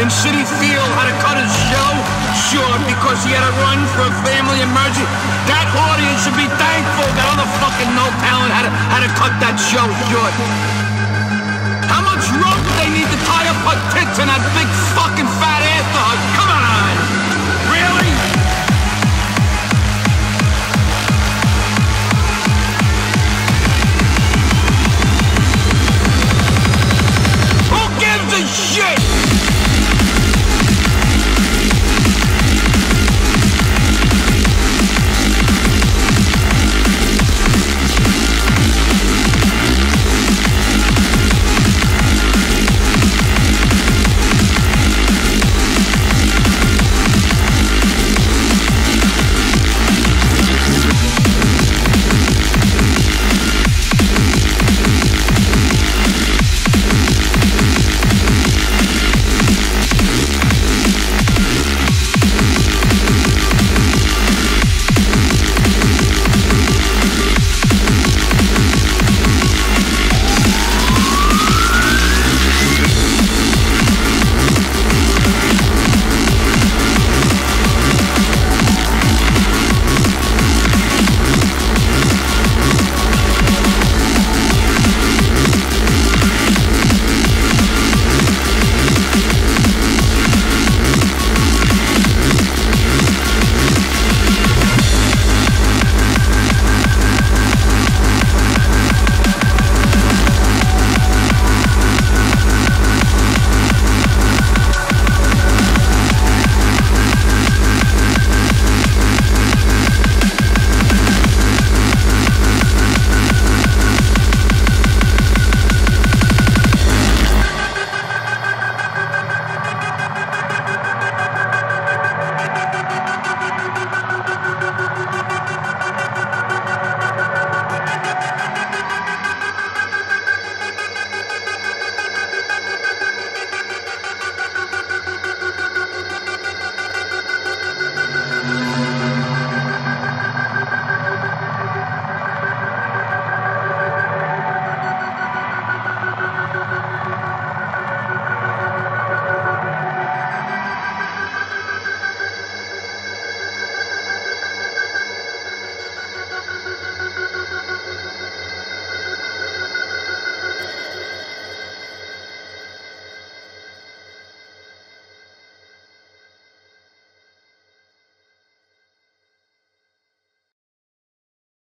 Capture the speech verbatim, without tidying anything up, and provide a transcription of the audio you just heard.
and City Field how to cut his show? Sure, because he had to run for a family emergency. That audience should be thankful that all the fucking no talent had to, had to cut that show short. How much rope do they need to tie up her tits in that big